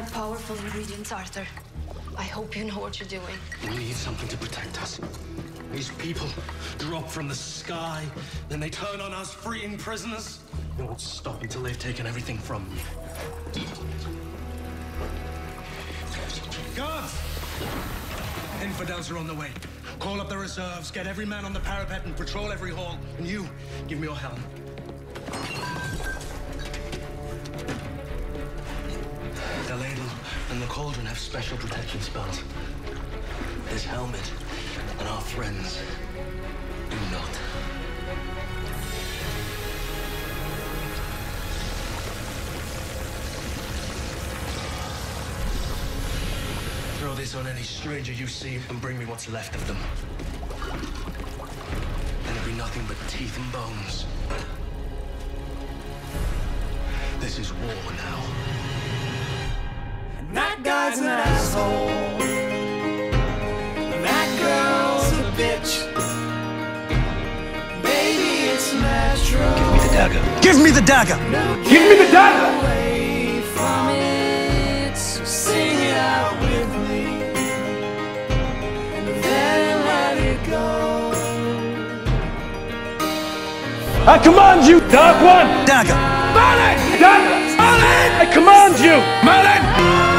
are powerful ingredients, Arthur. I hope you know what you're doing. We need something to protect us. These people drop from the sky, then they turn on us, freeing prisoners. They won't stop until they've taken everything from me. Guards! Infidels are on the way. Call up the reserves, get every man on the parapet and patrol every hall. And you, give me your helm. The ladle and the cauldron have special protection spells. This helmet and our friends do not. Throw this on any stranger you see and bring me what's left of them. And it'll be nothing but teeth and bones. This is war now. And that guy's an asshole. And that girl's a bitch. Baby, it's natural. Give me the dagger. Give me the dagger! No, give me the dagger! I command you, Dark One! Dagger! Merlin! Dagger! Merlin! I command you! Merlin!